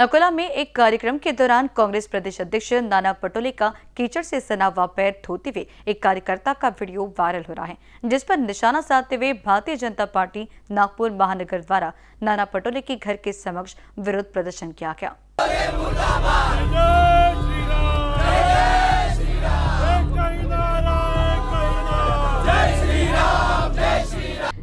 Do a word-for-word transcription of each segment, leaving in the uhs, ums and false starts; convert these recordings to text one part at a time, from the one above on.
अकोला में एक कार्यक्रम के दौरान कांग्रेस प्रदेश अध्यक्ष नाना पटोले का कीचड़ से सना हुआ पैर धोते हुए एक कार्यकर्ता का वीडियो वायरल हो रहा है, जिस पर निशाना साधते हुए भारतीय जनता पार्टी नागपुर महानगर द्वारा नाना पटोले के घर के समक्ष विरोध प्रदर्शन किया गया।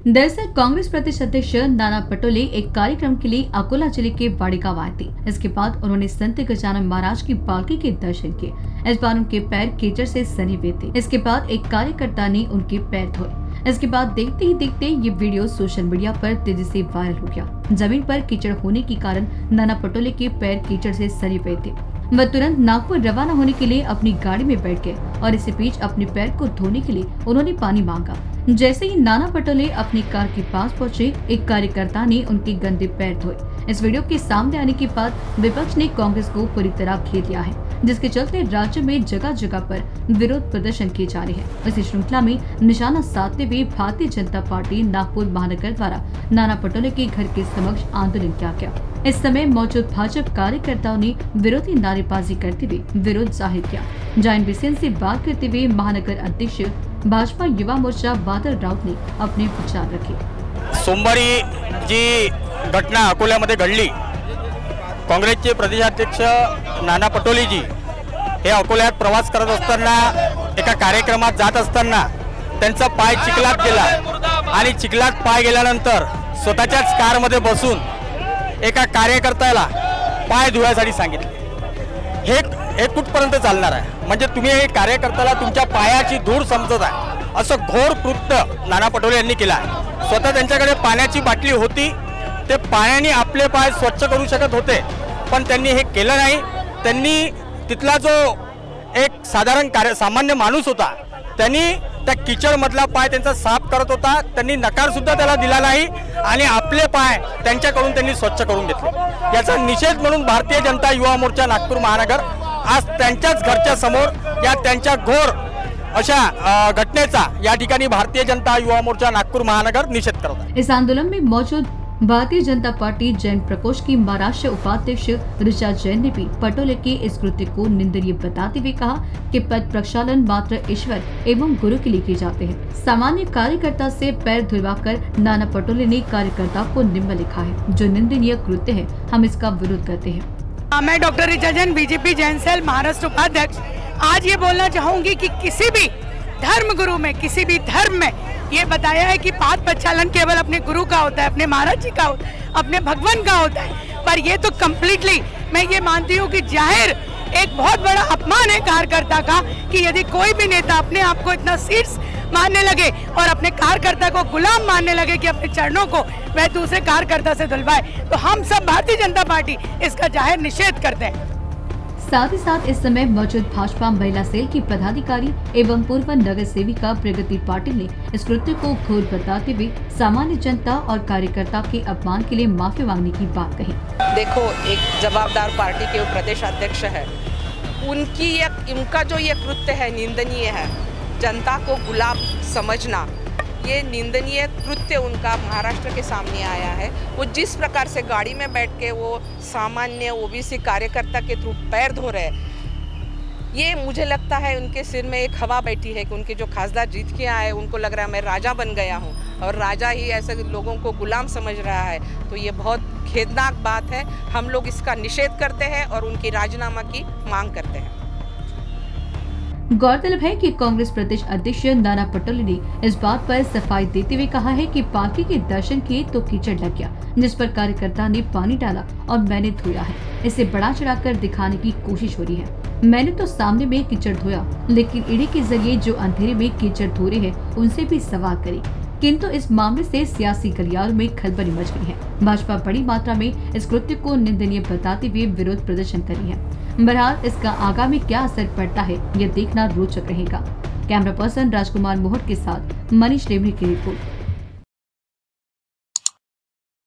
दरअसल कांग्रेस प्रदेश अध्यक्ष नाना पटोले एक कार्यक्रम के लिए अकोला जिले के बाड़ी गाँव आए थे। इसके बाद उन्होंने संत गजानन महाराज की पालकी के दर्शन किए। इस बार उनके पैर कीचड़ से सने हुए थे। इसके बाद एक कार्यकर्ता ने उनके पैर धोए। इसके बाद देखते ही देखते ये वीडियो सोशल मीडिया पर तेजी से वायरल हो गया। जमीन पर कीचड़ होने के कारण नाना पटोले के पैर कीचड़ से सने हुए थे। वह तुरंत नागपुर रवाना होने के लिए अपनी गाड़ी में बैठ गए और इसी बीच अपने पैर को धोने के लिए उन्होंने पानी मांगा। जैसे ही नाना पटोले अपनी कार के पास पहुंचे, एक कार्यकर्ता ने उनके गंदे पैर धोए। इस वीडियो के सामने आने के बाद विपक्ष ने कांग्रेस को पूरी तरह घेर लिया है, जिसके चलते राज्य में जगह जगह पर विरोध प्रदर्शन किए जा रहे हैं। इसी श्रृंखला में निशाना साधते हुए भारतीय जनता पार्टी नागपुर महानगर द्वारा नाना पटोले के घर के समक्ष आंदोलन किया गया। इस समय मौजूद भाजपा कार्यकर्ताओं ने विरोधी नारेबाजी करते हुए विरोध जाहिर किया। जॉइन बिसेन से बात करते हुए महानगर अध्यक्ष भाजपा युवा मोर्चा बादल राउत ने अपने विचार रखे। सोमवारी जी घटना अकोल्यामध्ये घडली। काँग्रेसचे प्रदेशाध्यक्ष नाना पटोलेजी हे अकोल्यात प्रवास करत असताना एका कार्यक्रमात जात असताना त्यांचा पाय चिखलात गेला आणि चिखलात पाय गेल्यानंतर स्वतःच्याच कारमध्ये बसून एका कार्यकर्त्याला पाय धुवायसाठी सांगितले। हे हे कुठपर्यंत चालणार आहे? म्हणजे तुम्ही हे कार्यकर्त्याला तुमच्या पायाची धूळ समजत आहे असं घोर कृत्य नाना पटोले यांनी केलं आहे। स्वतः त्यांच्याकडे पाण्याची बाटली होती, ते पाण्याने आपले पाय स्वच्छ करू शकत होते, पण त्यांनी हे केलं नाही। त्यांनी तिथला जो एक साधारण कार्य सामान्य माणूस होता त्यांनी त्या किचडमधला पाय त्यांचा साफ करत होता, त्यांनी नकारसुद्धा त्याला दिला नाही आणि आपले पाय त्यांच्याकडून त्यांनी स्वच्छ करून घेतले। याचा निषेध म्हणून भारतीय जनता युवा मोर्चा नागपूर महानगर आज त्यांच्याच घरच्या समोर या त्यांच्या घोर अशा घटनेचा या ठिकाणी भारतीय जनता युवा मोर्चा नागपूर महानगर निषेध करत आहे। इस आंदोलन में मौजूद भारतीय जनता पार्टी जैन प्रकोष्ठ की महाराष्ट्र उपाध्यक्ष ऋचा जैन ने भी पटोले के इस कृत्य को निंदनीय बताते हुए कहा कि पद प्रक्षालन मात्र ईश्वर एवं गुरु के लिए किए जाते हैं। सामान्य कार्यकर्ता से पैर धुलवाकर नाना पटोले ने कार्यकर्ता को निम्न लिखा है, जो निंदनीय कृत्य है। हम इसका विरोध करते हैं। मैं doctor Richa Jain, BJP Jain cell Maharashtra उपाध्यक्ष, आज ये बोलना चाहूँगी कि, कि किसी भी धर्म गुरु में किसी भी धर्म में ये बताया है कि पाद प्रक्षालन केवल अपने गुरु का होता है, अपने महाराज जी का होता है, अपने भगवान का होता है, पर ये तो कम्प्लीटली मैं ये मानती हूँ कि जाहिर एक बहुत बड़ा अपमान है कार्यकर्ता का कि यदि कोई भी नेता अपने आप को इतना शीर्ष मानने लगे और अपने कार्यकर्ता को गुलाम मानने लगे कि अपने चरणों को वह दूसरे कार्यकर्ता से धुलवाए, तो हम सब भारतीय जनता पार्टी इसका जाहिर निषेध करते हैं। साथ ही साथ इस समय मौजूद भाजपा महिला सेल की पदाधिकारी एवं पूर्व नगर सेविका प्रगति पाटिल ने इस कृत्य को घोर बताते हुए सामान्य जनता और कार्यकर्ता के अपमान के लिए माफी मांगने की बात कही। देखो, एक जवाबदार पार्टी के प्रदेश अध्यक्ष है, उनकी ये उनका जो ये कृत्य है निंदनीय है। जनता को गुलाम समझना ये निंदनीय कृत्य उनका महाराष्ट्र के सामने आया है। वो जिस प्रकार से गाड़ी में बैठ के वो सामान्य ओबीसी कार्यकर्ता के थ्रू पैर धो रहे हैं, ये मुझे लगता है उनके सिर में एक हवा बैठी है कि उनके जो खासदार जीत के आए उनको लग रहा है मैं राजा बन गया हूँ और राजा ही ऐसे लोगों को गुलाम समझ रहा है। तो ये बहुत खेदनाक बात है। हम लोग इसका निषेध करते हैं और उनकी राजीनामा की मांग करते हैं। गौरतलब है कि कांग्रेस प्रदेश अध्यक्ष नाना पटोले ने इस बात पर सफाई देते हुए कहा है कि पालकी के दर्शन किए तो कीचड़ लग गया, जिस पर कार्यकर्ता ने पानी डाला और मैंने धोया है। इसे बड़ा चढ़ाकर दिखाने की कोशिश हो रही है। मैंने तो सामने में कीचड़ धोया, लेकिन इडी के जरिए जो अंधेरे में कीचड़ धो रहे हैं उनसे भी सवाल करें। किंतु इस मामले से सियासी गलियारों में खलबली मच गई है। भाजपा बड़ी मात्रा में इस कृत्य को निंदनीय बताते हुए विरोध प्रदर्शन कर रही है। बहरहाल इसका आगामी क्या असर पड़ता है यह देखना रोचक रहेगा। कैमरा पर्सन राजकुमार मोहर के साथ मनीष लेब्रे की रिपोर्ट।